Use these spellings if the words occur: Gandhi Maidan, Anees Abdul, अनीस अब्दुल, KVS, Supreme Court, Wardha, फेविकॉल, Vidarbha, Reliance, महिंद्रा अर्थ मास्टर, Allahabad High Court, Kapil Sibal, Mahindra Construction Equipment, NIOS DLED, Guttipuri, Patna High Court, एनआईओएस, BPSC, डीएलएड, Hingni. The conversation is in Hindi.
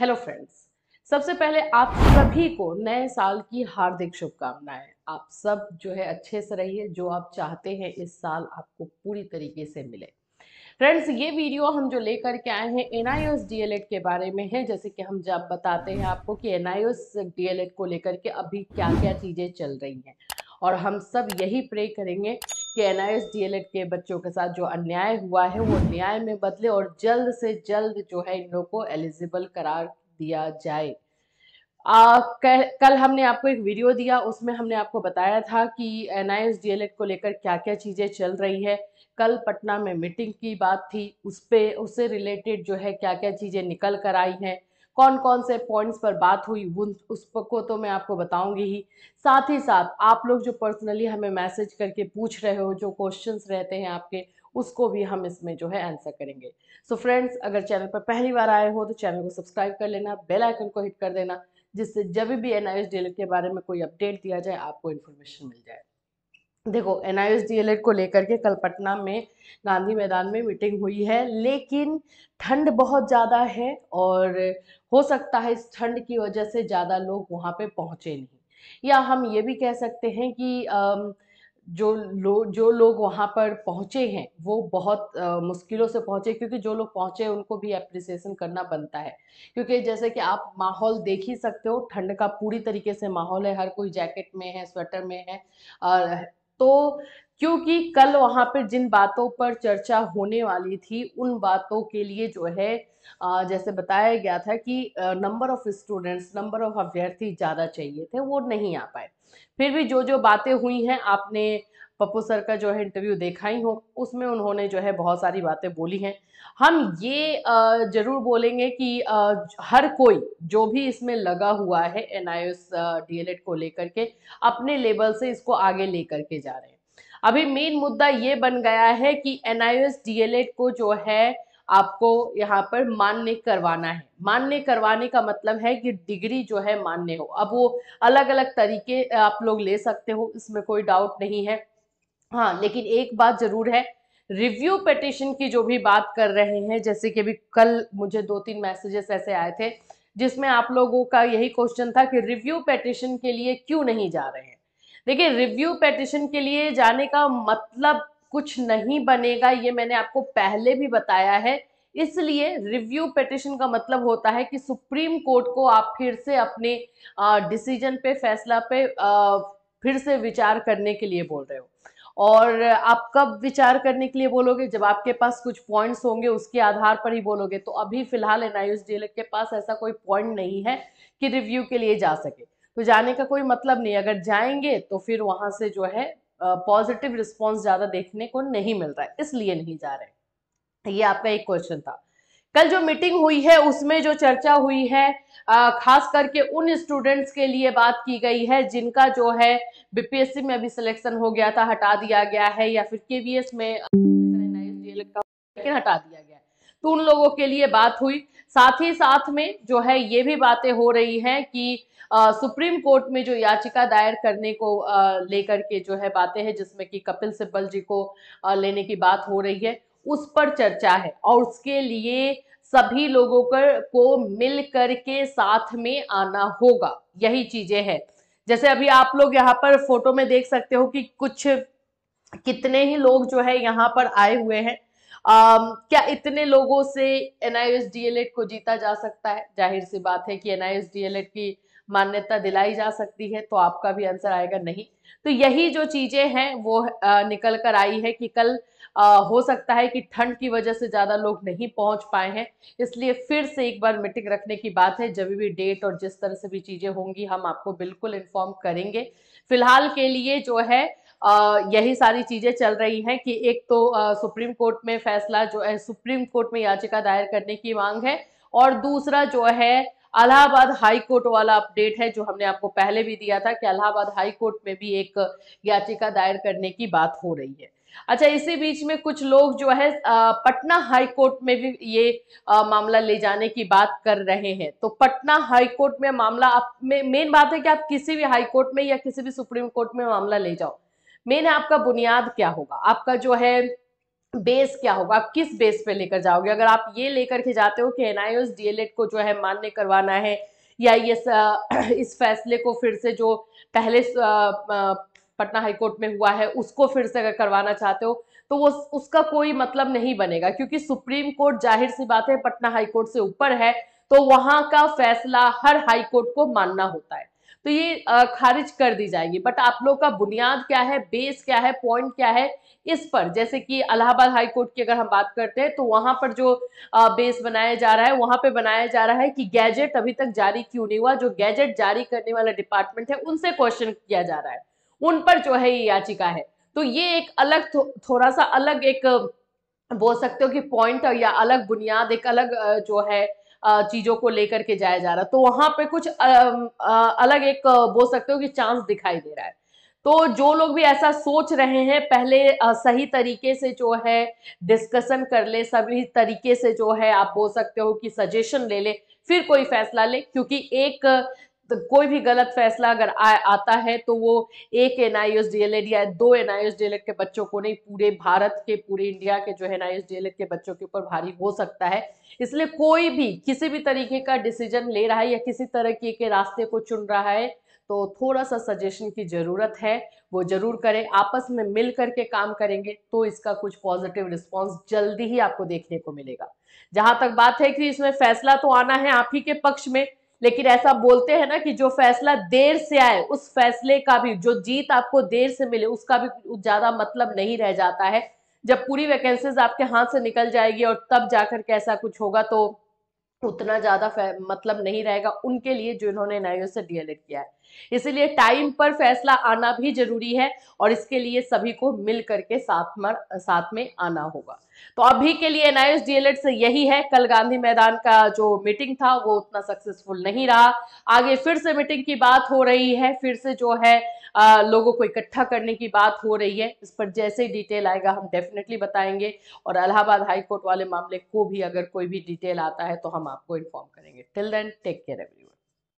हेलो फ्रेंड्स, सबसे पहले आप सभी को नए साल की हार्दिक शुभकामनाएं। आप सब जो है अच्छे से रहिए, जो आप चाहते हैं इस साल आपको पूरी तरीके से मिले। फ्रेंड्स, ये वीडियो हम जो लेकर के आए हैं एनआईओएस डीएलएड के बारे में है। जैसे कि हम जब बताते हैं आपको कि एनआईओएस डीएलएड को लेकर के अभी क्या क्या चीज़ें चल रही हैं, और हम सब यही प्रे करेंगे कि एनआईओएस डीएलएड के बच्चों के साथ जो अन्याय हुआ है वो न्याय में बदले और जल्द से जल्द जो है इन लोगों को एलिजिबल करार दिया जाए। कल हमने आपको एक वीडियो दिया, उसमें हमने आपको बताया था कि एनआईओएस डीएलएड को लेकर क्या क्या चीज़ें चल रही है। कल पटना में मीटिंग की बात थी, उससे रिलेटेड जो है क्या क्या चीज़ें निकल कर आई हैं, कौन कौन से पॉइंट्स पर बात हुई उस को तो मैं आपको बताऊंगी ही। साथ ही साथ आप लोग जो पर्सनली हमें मैसेज करके पूछ रहे हो, जो क्वेश्चंस रहते हैं आपके, उसको भी हम इसमें जो है आंसर करेंगे। सो फ्रेंड्स, अगर चैनल पर पहली बार आए हो तो चैनल को सब्सक्राइब कर लेना, बेल आइकन को हिट कर देना, जिससे जब भी एनआईओएस डीएलएड के बारे में कोई अपडेट दिया जाए आपको इन्फॉर्मेशन मिल जाए। देखो, एनआईओएस डीएलएड को लेकर के कल पटना में गांधी मैदान में मीटिंग हुई है, लेकिन ठंड बहुत ज़्यादा है और हो सकता है इस ठंड की वजह से ज़्यादा लोग वहाँ पे पहुँचे नहीं, या हम ये भी कह सकते हैं कि जो लोग वहाँ पर पहुँचे हैं वो बहुत मुश्किलों से पहुँचे, क्योंकि जो लोग पहुँचे उनको भी एप्रिसिएशन करना बनता है। क्योंकि जैसे कि आप माहौल देख ही सकते हो, ठंड का पूरी तरीके से माहौल है, हर कोई जैकेट में है, स्वेटर में है। और तो क्योंकि कल वहाँ पर जिन बातों पर चर्चा होने वाली थी उन बातों के लिए जो है जैसे बताया गया था कि number of students, number of अभ्यर्थी ज़्यादा चाहिए थे, वो नहीं आ पाए। फिर भी जो जो बातें हुई हैं, आपने पप्पू सर का जो है इंटरव्यू देखा ही हो, उसमें उन्होंने जो है बहुत सारी बातें बोली हैं। हम ये ज़रूर बोलेंगे कि हर कोई जो भी इसमें लगा हुआ है एनआईओएस डीएलएड को लेकर के अपने लेवल से इसको आगे लेकर के जा रहे हैं। अभी मेन मुद्दा ये बन गया है कि एनआईओएस डीएलएड को जो है आपको यहाँ पर मान्य करवाना है। मान्य करवाने का मतलब है कि डिग्री जो है मान्य हो। अब वो अलग अलग तरीके आप लोग ले सकते हो, इसमें कोई डाउट नहीं है। हाँ, लेकिन एक बात ज़रूर है, रिव्यू पिटीशन की जो भी बात कर रहे हैं, जैसे कि अभी कल मुझे 2-3 मैसेजेस ऐसे आए थे जिसमें आप लोगों का यही क्वेश्चन था कि रिव्यू पिटीशन के लिए क्यों नहीं जा रहे हैं। देखिए, रिव्यू पिटीशन के लिए जाने का मतलब कुछ नहीं बनेगा, ये मैंने आपको पहले भी बताया है। इसलिए रिव्यू पिटीशन का मतलब होता है कि सुप्रीम कोर्ट को आप फिर से अपने डिसीजन पे, फैसला पे फिर से विचार करने के लिए बोल रहे हो। और आप कब विचार करने के लिए बोलोगे? जब आपके पास कुछ पॉइंट्स होंगे उसके आधार पर ही बोलोगे। तो अभी फिलहाल एनआईओएस डीएलएड के पास ऐसा कोई पॉइंट नहीं है कि रिव्यू के लिए जा सके, तो जाने का कोई मतलब नहीं। अगर जाएंगे तो फिर वहाँ से जो है पॉजिटिव रिस्पॉन्स ज़्यादा देखने को नहीं मिल रहा है, इसलिए नहीं जा रहे। ये आपका एक क्वेश्चन था। कल जो मीटिंग हुई है उसमें जो चर्चा हुई है, खास करके उन स्टूडेंट्स के लिए बात की गई है जिनका जो है बीपीएससी में अभी सिलेक्शन हो गया था, हटा दिया गया है, या फिर केवीएस में एनआईओएस डीएलएड का लेकिन हटा दिया गया है, तो उन लोगों के लिए बात हुई। साथ ही साथ में जो है ये भी बातें हो रही हैं कि सुप्रीम कोर्ट में जो याचिका दायर करने को लेकर के जो है बातें हैं, जिसमें कि कपिल सिब्बल जी को लेने की बात हो रही है, उस पर चर्चा है। और उसके लिए सभी लोगों को मिल करके साथ में आना होगा, यही चीजें हैं। जैसे अभी आप लोग यहाँ पर फोटो में देख सकते हो कि कितने ही लोग जो है यहाँ पर आए हुए हैं। क्या इतने लोगों से एनआईओएस डीएलएड को जीता जा सकता है? जाहिर सी बात है कि एनआईओएस डीएलएड की मान्यता दिलाई जा सकती है, तो आपका भी आंसर आएगा नहीं। तो यही जो चीजें हैं वो निकल कर आई है कि कल हो सकता है कि ठंड की वजह से ज़्यादा लोग नहीं पहुंच पाए हैं, इसलिए फिर से एक बार मीटिंग रखने की बात है। जब भी डेट और जिस तरह से भी चीज़ें होंगी हम आपको बिल्कुल इन्फॉर्म करेंगे। फिलहाल के लिए जो है यही सारी चीज़ें चल रही हैं कि एक तो सुप्रीम कोर्ट में फैसला जो है, सुप्रीम कोर्ट में याचिका दायर करने की मांग है, और दूसरा जो है इलाहाबाद हाई कोर्ट वाला अपडेट है, जो हमने आपको पहले भी दिया था कि इलाहाबाद हाई कोर्ट में भी एक याचिका दायर करने की बात हो रही है। अच्छा, इसी बीच में कुछ लोग जो है पटना हाई कोर्ट में भी ये मामला ले जाने की बात कर रहे हैं। तो पटना हाई कोर्ट में मामला, आप मेन बात है कि आप किसी भी हाई कोर्ट में या किसी भी सुप्रीम कोर्ट में मामला ले जाओ, मेन है आपका बुनियाद क्या होगा, आपका जो है बेस क्या होगा, आप किस बेस पे लेकर जाओगे। अगर आप ये लेकर के जाते हो कि एनआईओएस डीएलएड को जो है मान्य करवाना है या ये इस फैसले को फिर से जो पहले पटना हाईकोर्ट में हुआ है उसको फिर से अगर करवाना चाहते हो तो वो उसका कोई मतलब नहीं बनेगा, क्योंकि सुप्रीम कोर्ट जाहिर सी बात है पटना हाईकोर्ट से ऊपर है तो वहां का फैसला हर हाईकोर्ट को मानना होता है, तो ये खारिज कर दी जाएगी। बट आप लोग का बुनियाद क्या है, बेस क्या है, पॉइंट क्या है इस पर। जैसे कि इलाहाबाद हाई कोर्ट की अगर हम बात करते हैं तो वहां पर जो बेस बनाया जा रहा है, वहां पे बनाया जा रहा है कि गैजेट अभी तक जारी क्यों नहीं हुआ, जो गैजेट जारी करने वाला डिपार्टमेंट है उनसे क्वेश्चन किया जा रहा है, उन पर जो है ये याचिका है। तो ये एक अलग थोड़ा सा अलग एक बोल सकते हो कि पॉइंट या अलग बुनियाद, एक अलग जो है चीजों को लेकर के जाया जा रहा, तो वहां पे कुछ अलग एक बोल सकते हो कि चांस दिखाई दे रहा है। तो जो लोग भी ऐसा सोच रहे हैं पहले सही तरीके से जो है डिस्कशन कर ले, सभी तरीके से जो है आप बोल सकते हो कि सजेशन ले ले फिर कोई फैसला ले, क्योंकि एक कोई भी गलत फैसला अगर आता है तो वो एक एनआईओएस डीएलएड या दो एनआईओएस डीएलएड के बच्चों को नहीं, पूरे भारत के, पूरे इंडिया के जो है एनआईओएस डीएलएड के बच्चों के ऊपर भारी हो सकता है। इसलिए कोई भी किसी भी तरीके का डिसीजन ले रहा है या किसी तरीके के रास्ते को चुन रहा है तो थोड़ा सा सजेशन की जरूरत है, वो जरूर करें। आपस में मिल करके काम करेंगे तो इसका कुछ पॉजिटिव रिस्पांस जल्दी ही आपको देखने को मिलेगा। जहां तक बात है कि इसमें फैसला तो आना है आप ही के पक्ष में, लेकिन ऐसा बोलते हैं ना कि जो फैसला देर से आए उस फैसले का भी, जो जीत आपको देर से मिले उसका भी ज्यादा मतलब नहीं रह जाता है। जब पूरी वैकेंसीज आपके हाथ से निकल जाएगी और तब जाकर के ऐसा कुछ होगा तो उतना ज्यादा मतलब नहीं रहेगा उनके लिए जो इन्होंने एनआईओएस से डीएलएड किया है। इसीलिए टाइम पर फैसला आना भी जरूरी है और इसके लिए सभी को मिल करके साथ में आना होगा। तो अभी के लिए एनआईओएस डीएलएड से यही है। कल गांधी मैदान का जो मीटिंग था वो उतना सक्सेसफुल नहीं रहा, आगे फिर से मीटिंग की बात हो रही है, फिर से जो है लोगों को इकट्ठा करने की बात हो रही है। इस पर जैसे ही डिटेल आएगा हम डेफिनेटली बताएंगे और इलाहाबाद हाईकोर्ट वाले मामले को भी अगर कोई भी डिटेल आता है तो हम आपको इन्फॉर्म करेंगे। Till then take care everyone.